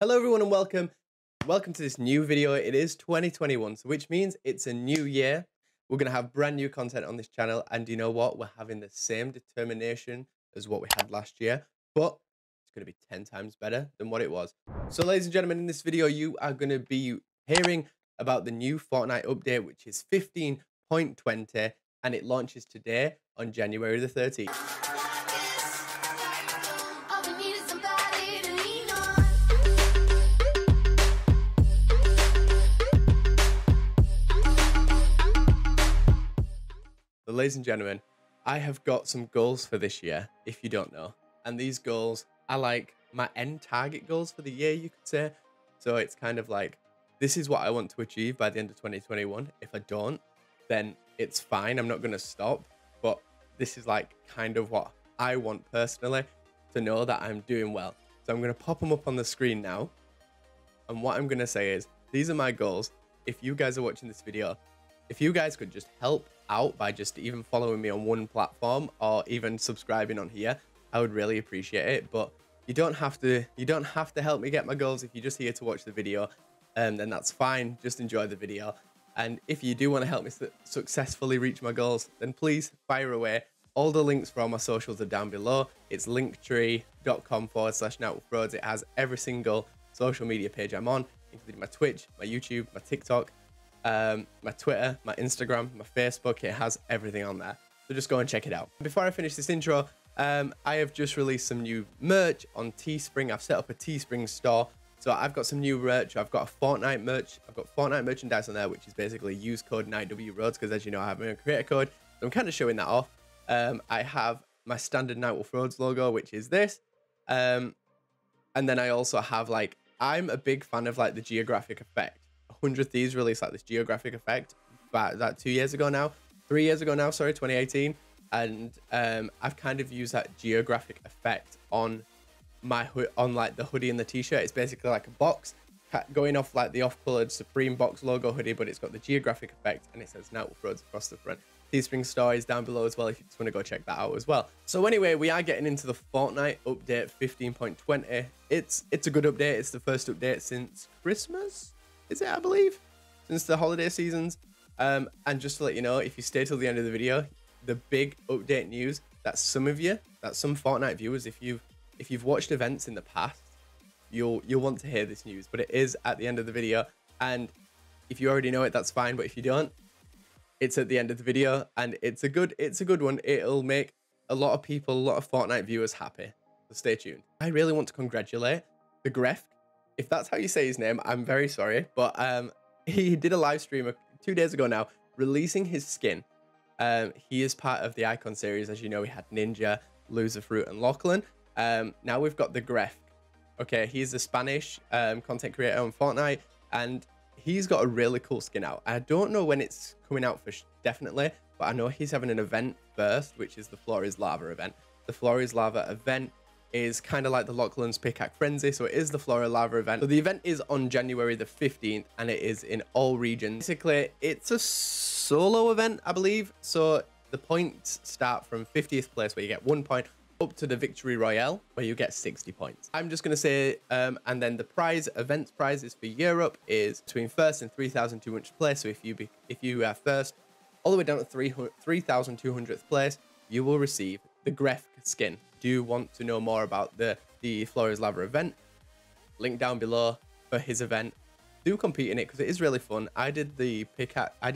Hello everyone and welcome to this new video. It is 2021, so which means it's a new year. We're going to have brand new content on this channel, and you know what, we're having the same determination as what we had last year, but it's going to be 10 times better than what it was. So ladies and gentlemen, in this video you are going to be hearing about the new Fortnite update, which is 15.20, and it launches today on January the 13th. Ladies and gentlemen, I have got some goals for this year, if you don't know, and these goals are like my end target goals for the year, you could say. So it's kind of like, this is what I want to achieve by the end of 2021. If I don't, then it's fine, I'm not going to stop, but this is like kind of what I want personally, to know that I'm doing well. So I'm going to pop them up on the screen now, and what I'm going to say is, these are my goals. If you guys are watching this video, if you guys could just help out by just even following me on one platform or even subscribing on here, I would really appreciate it. But you don't have to help me get my goals. If you're just here to watch the video, then that's fine, just enjoy the video. And if you do want to help me successfully reach my goals, then please fire away. All the links for all my socials are down below. It's linktree.com/NightWolfRhodes. It has every single social media page I'm on, including my Twitch, my YouTube, my TikTok, my Twitter, my Instagram, my Facebook. It has everything on there, so just go and check it out. Before I finish this intro, I have just released some new merch on Teespring. I've set up a Teespring store, so I've got some new merch. I've got a Fortnite merch, I've got Fortnite merchandise on there, which is basically use code NightWRhodes, because as you know, I have my own creator code, so I'm kind of showing that off. I have my standard NightWolfRhodes logo, which is this, and then I also have, like, I'm a big fan of like the geographic effect. 100 Thieves released like this geographic effect about that 3 years ago now, sorry, 2018, and I've kind of used that geographic effect on my hood, on like the hoodie and the t-shirt. It's basically like a box going off like the off-colored Supreme box logo hoodie, but it's got the geographic effect and it says NightWolfRhodes across the front. Teespring store is down below as well if you just want to go check that out as well. So anyway, we are getting into the Fortnite update 15.20. It's a good update. It's the first update since Christmas, is it, I believe, since the holiday seasons. And just to let you know, if you stay till the end of the video, the big update news that some of you, that some Fortnite viewers, if you've watched events in the past, you'll want to hear this news, but it is at the end of the video. And if you already know it, that's fine, but if you don't, it's at the end of the video, and it's a good one. It'll make a lot of people, a lot of Fortnite viewers happy, so stay tuned. I really want to congratulate the Grefg. If that's how you say his name, I'm very sorry, but he did a live stream 2 days ago now, releasing his skin. He is part of the Icon series. As you know, we had Ninja, Loser Fruit, and Lachlan. Now we've got the Grefg. Okay, he's a Spanish content creator on Fortnite, and he's got a really cool skin out. I don't know when it's coming out for definitely, but I know he's having an event first, which is the Floor is Lava event. The Floor is Lava event is kind of like the Lachlan's Pickaxe Frenzy, so it is the Flora Lava event. So the event is on January the 15th, and it is in all regions. Basically, it's a solo event, I believe. So the points start from 50th place, where you get 1 point, up to the Victory Royale, where you get 60 points. I'm just going to say, and then the prize, events prizes for Europe is between first and 3,200th place. So if you are first, all the way down to 3,200th place, you will receive the Grefg skin. Do you want to know more about the Floor is Lava event? Link down below for his event. Do compete in it, because it is really fun. I did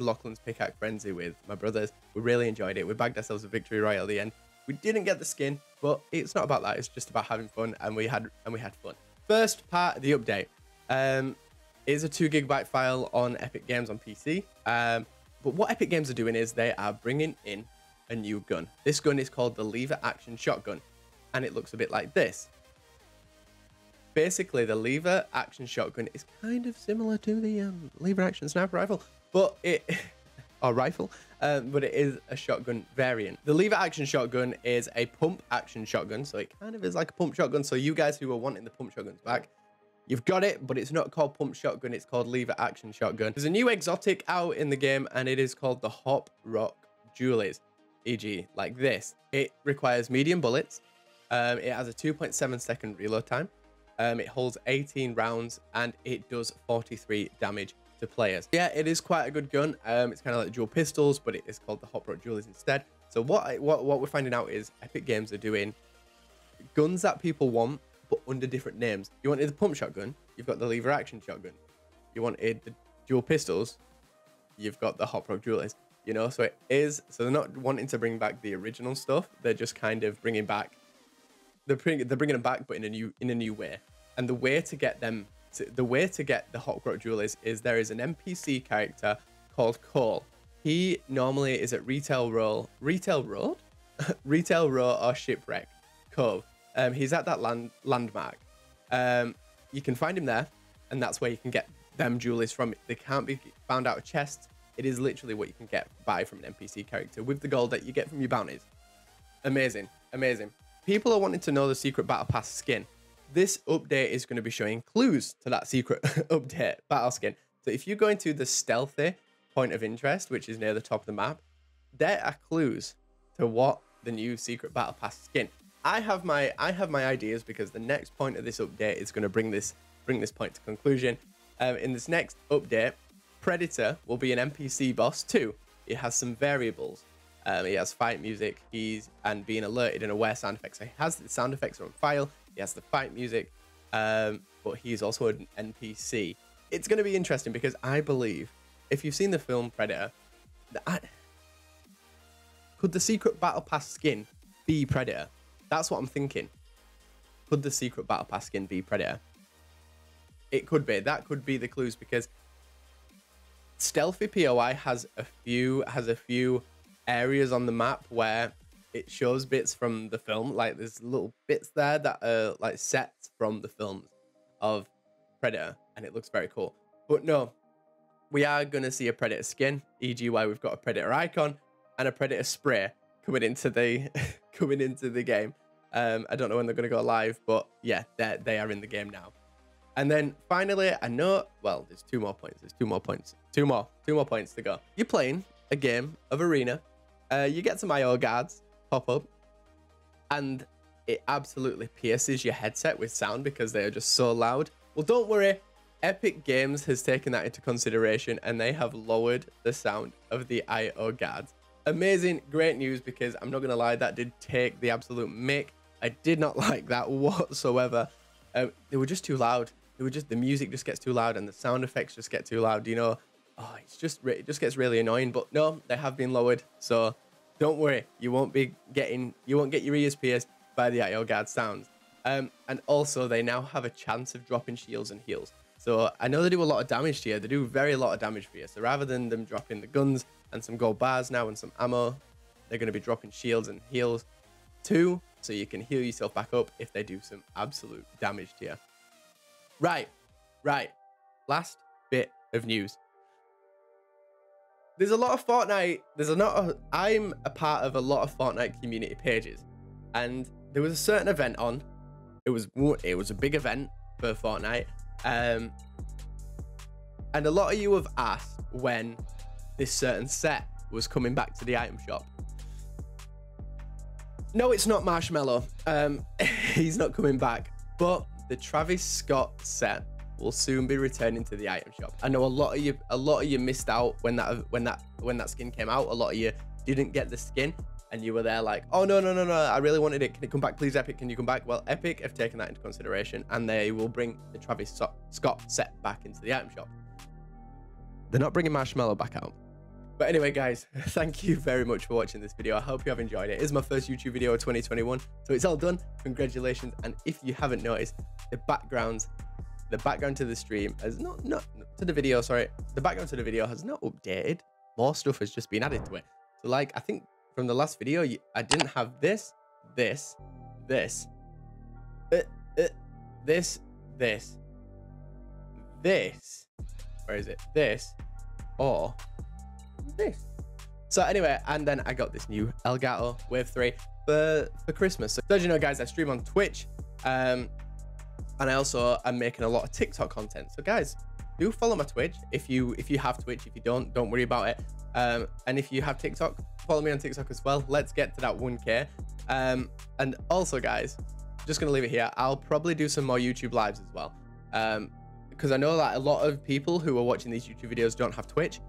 Lachlan's Pickaxe Frenzy with my brothers. We really enjoyed it. We bagged ourselves a Victory Royale at the end. We didn't get the skin, but it's not about that. It's just about having fun, and we had fun. First part of the update is a 2 GB file on Epic Games on PC. But what Epic Games are doing is they are bringing in a new gun. This gun is called the Lever Action Shotgun, and it looks a bit like this. Basically, the Lever Action Shotgun is kind of similar to the Lever Action Sniper Rifle, but it or rifle, but it is a shotgun variant. The Lever Action Shotgun is a pump action shotgun, so it kind of is like a pump shotgun. So you guys who are wanting the pump shotguns back, you've got it, but it's not called pump shotgun, it's called Lever Action Shotgun. There's a new exotic out in the game, and it is called the Hop Rock Dualies. E.g. like this. It requires medium bullets. It has a 2.7 second reload time. It holds 18 rounds and it does 43 damage to players. Yeah, it is quite a good gun. It's kind of like dual pistols, but it is called the Hop Rock Dualies instead. So what we're finding out is Epic Games are doing guns that people want, but under different names. You wanted the pump shotgun, you've got the lever action shotgun. You wanted the dual pistols, you've got the Hop Rock Dualies. You know, so it is, so they're not wanting to bring back the original stuff. They're just kind of bringing back, they're bringing them back, but in a new way. And the way to get them, the way to get the Hop Rock Dualies is there is an NPC character called Cole. He normally is at Retail Row or Shipwreck Cove. He's at that landmark. You can find him there, and that's where you can get them dualies from. They can't be found out of chests. It is literally what you can get by from an NPC character with the gold that you get from your bounties. Amazing, amazing. People are wanting to know the secret battle pass skin. This update is going to be showing clues to that secret update battle skin. So if you go into the stealthy point of interest, which is near the top of the map, there are clues to what the new secret battle pass skin. I have my ideas, because the next point of this update is going to bring this point to conclusion. In this next update, Predator will be an NPC boss too. He has some variables. He has fight music, and being alerted and aware sound effects. So he has the sound effects are on file. He has the fight music, but he's also an NPC. It's going to be interesting, because I believe, if you've seen the film Predator, could the secret battle pass skin be Predator? That's what I'm thinking. Could the secret battle pass skin be Predator? It could be. That could be the clues, because stealthy POI has a few areas on the map where it shows bits from the film. Like there's little bits there that are like sets from the films of Predator, and it looks very cool. But no, we are going to see a Predator skin, e.g. why we've got a Predator icon and a Predator spray coming into the coming into the game. I don't know when they're going to go live, but yeah, they are in the game now. And then finally, I know, well, there's two more points to go. You're playing a game of Arena. You get some IO guards pop up, and it absolutely pierces your headset with sound because they are just so loud. Well, don't worry. Epic Games has taken that into consideration, and they have lowered the sound of the IO guards. Amazing, great news, because I'm not going to lie, that did take the absolute mick. I did not like that whatsoever. They were just too loud. The music just gets too loud, and the sound effects just get too loud, you know. Oh, it just gets really annoying. But no, they have been lowered, so don't worry, you won't get your ears pierced by the IO guard sounds. And also they now have a chance of dropping shields and heals. So I know they do a lot of damage to you. They do a lot of damage for you. So rather than them dropping the guns and some gold bars now and some ammo, they're going to be dropping shields and heals too, so you can heal yourself back up if they do some absolute damage to you. Right. Last bit of news. There's a lot of Fortnite. I'm a part of a lot of Fortnite community pages, and there was a certain event on. It was a big event for Fortnite. And a lot of you have asked when this certain set was coming back to the item shop. No, it's not Marshmello. He's not coming back. But the Travis Scott set will soon be returning to the item shop. I know a lot of you missed out when that skin came out. A lot of you didn't get the skin, and you were there like, oh no, I really wanted it. Can it come back, please, Epic? Can you come back? Well, Epic have taken that into consideration, and they will bring the Travis Scott set back into the item shop. They're not bringing Marshmello back out. But anyway, guys, thank you very much for watching this video. I hope you have enjoyed it. It's my first YouTube video of 2021, so it's all done. Congratulations. And if you haven't noticed, the background to the stream has not to the video, sorry. The background to the video has not updated. More stuff has just been added to it. So like, I think from the last video, I didn't have this. Where is it? This or this. So anyway, and then I got this new Elgato Wave 3 for Christmas. So as you know, guys, I stream on Twitch, and I also am making a lot of TikTok content. So guys, do follow my Twitch if you have Twitch. If you don't worry about it. And if you have TikTok, follow me on TikTok as well. Let's get to that 1K. And also, guys, just gonna leave it here. I'll probably do some more YouTube lives as well, because I know that a lot of people who are watching these YouTube videos don't have Twitch.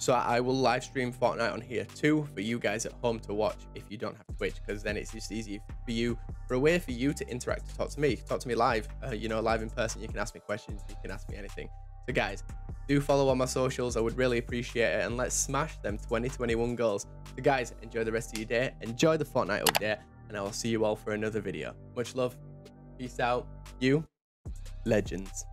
So I will live stream Fortnite on here too for you guys at home to watch if you don't have Twitch, because then it's just easy for you, for a way for you to interact, to talk to me live, you know, live in person. You can ask me questions, you can ask me anything. So guys, do follow on my socials. I would really appreciate it, and let's smash them 2021 goals. So guys, enjoy the rest of your day, enjoy the Fortnite update, and I will see you all for another video. Much love, peace out, you legends.